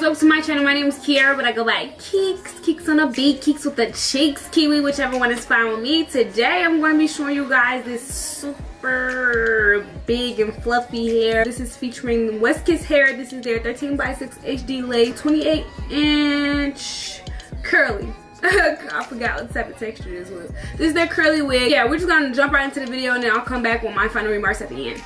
guys, welcome to my channel. My name is Kiara, but I go by Keeks, Keeks on the beat, Keeks with the cheeks, Kiwi, whichever one is fine with me. Today, I'm going to be showing you guys this super big and fluffy hair. This is featuring West Kiss Hair. This is their 13x6 HD Lay 28-inch curly. I forgot what type of texture this was. This is their curly wig. Yeah, we're just going to jump right into the video, and then I'll come back with my final remarks at the end.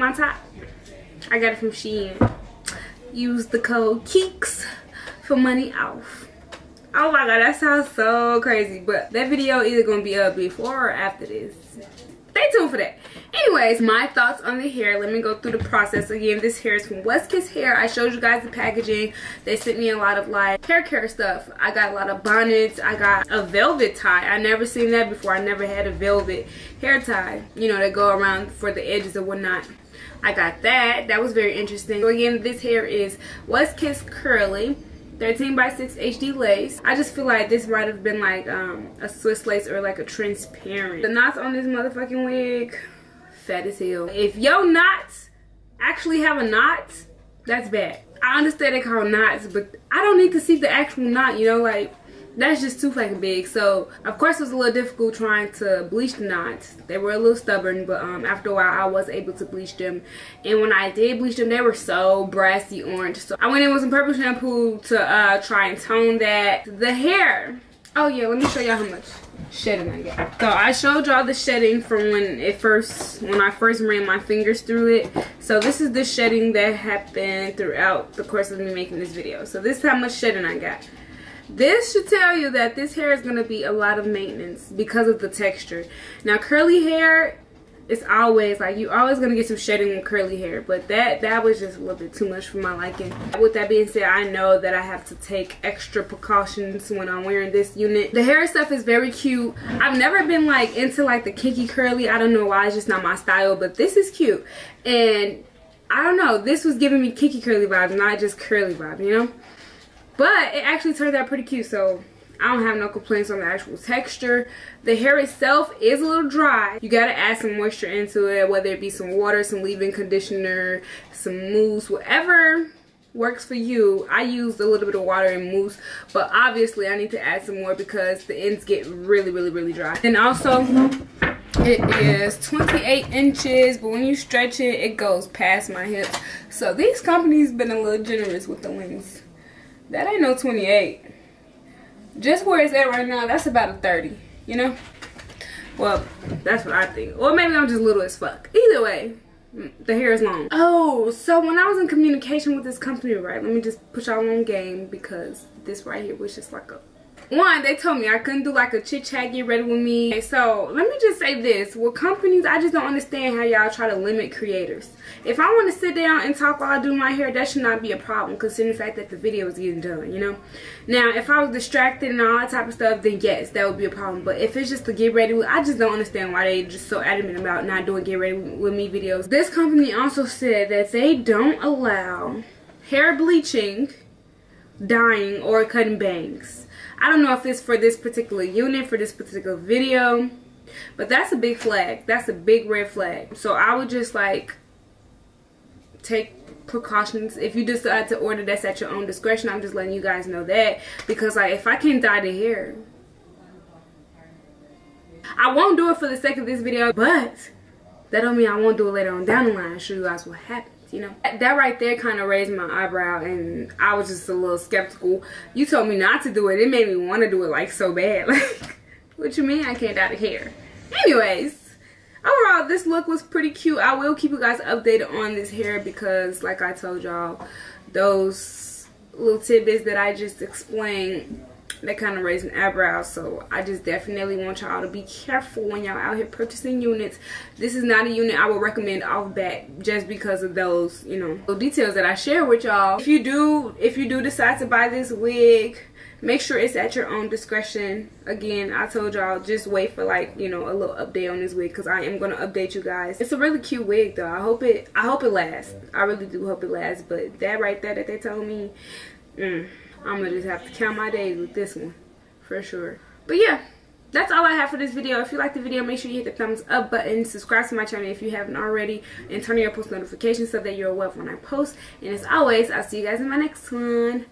my top. I got it from Shein. Use the code KEEKS for money off. Oh my god, that sounds so crazy. But that video is either going to be up before or after this. Stay tuned for that. Anyways, my thoughts on the hair. Let me go through the process. Again, this hair is from West Kiss Hair. I showed you guys the packaging. They sent me a lot of like hair care stuff. I got a lot of bonnets. I got a velvet tie. I never seen that before. I never had a velvet hair tie. You know, that go around for the edges and whatnot. I got that. That was very interesting. So again, this hair is West Kiss Curly. 13x6 HD lace. I just feel like this might have been like a Swiss lace or like a transparent. The knots on this motherfucking wig, fat as hell. If your knots actually have a knot, that's bad. I understand they call knots, but I don't need to see the actual knot, you know, like that's just too fucking big. So of course it was a little difficult trying to bleach the knots. They were a little stubborn, but after a while I was able to bleach them, and when I did bleach them they were so brassy orange. So I went in with some purple shampoo to try and tone that. The hair, oh yeah, let me show y'all how much shedding I got. So I showed y'all the shedding from when I first ran my fingers through it. So this is the shedding that happened throughout the course of me making this video. So this is how much shedding I got. This should tell you that this hair is going to be a lot of maintenance because of the texture. Now curly hair, it's always like you're always going to get some shedding with curly hair, but that was just a little bit too much for my liking. With that being said, I know that I have to take extra precautions when I'm wearing this unit. The hair stuff is very cute. I've never been like into like the kinky curly. I don't know why, it's just not my style, but this is cute. And I don't know, this was giving me kinky curly vibes, not just curly vibe, you know? But it actually turned out pretty cute, so I don't have no complaints on the actual texture. The hair itself is a little dry. You gotta add some moisture into it, whether it be some water, some leave-in conditioner, some mousse, whatever works for you. I used a little bit of water and mousse, but obviously I need to add some more because the ends get really, really, really dry. And also, it is 28 inches, but when you stretch it, it goes past my hips. So these companies been a little generous with the lengths. That ain't no 28. Just where it's at right now, that's about a 30, you know? Well, that's what I think. Or maybe I'm just little as fuck. Either way, the hair is long. Oh, so when I was in communication with this company, right, let me just put y'all on game because this right here was just like a... One, they told me I couldn't do like a chit-chat, get ready with me. Okay, so let me just say this. With companies, I just don't understand how y'all try to limit creators. If I want to sit down and talk while I do my hair, that should not be a problem considering the fact that the video is getting done, you know? Now, if I was distracted and all that type of stuff, then yes, that would be a problem. But if it's just to get ready with, I just don't understand why they just so adamant about not doing get ready with me videos. This company also said that they don't allow hair bleaching, dyeing, or cutting bangs. I don't know if it's for this particular unit, for this particular video, but that's a big flag. That's a big red flag. So I would just like take precautions. If you decide to order, that's at your own discretion. I'm just letting you guys know that because like if I can't dye the hair, I won't do it for the sake of this video, but that don't mean I won't do it later on down the line. I'll show you guys what happened. You know, that right there kind of raised my eyebrow and I was just a little skeptical. You told me not to do it. It made me want to do it like so bad. Like, what you mean I can't dye the hair? Anyways, overall this look was pretty cute. I will keep you guys updated on this hair because like I told y'all, those little tidbits that I just explained, that kind of raised an eyebrow. So I just definitely want y'all to be careful when y'all out here purchasing units. This is not a unit I would recommend off bat just because of those, you know, little details that I share with y'all. If you do decide to buy this wig, make sure it's at your own discretion. Again, I told y'all just wait for like, you know, a little update on this wig because I am going to update you guys. It's a really cute wig though. I hope it lasts. I really do hope it lasts. But that right there that they told me, I'm gonna just have to count my days with this one for sure. But yeah, that's all I have for this video. If you like the video, make sure you hit the thumbs up button, subscribe to my channel if you haven't already, and turn on your post notifications so that you're aware when I post. And as always, I'll see you guys in my next one.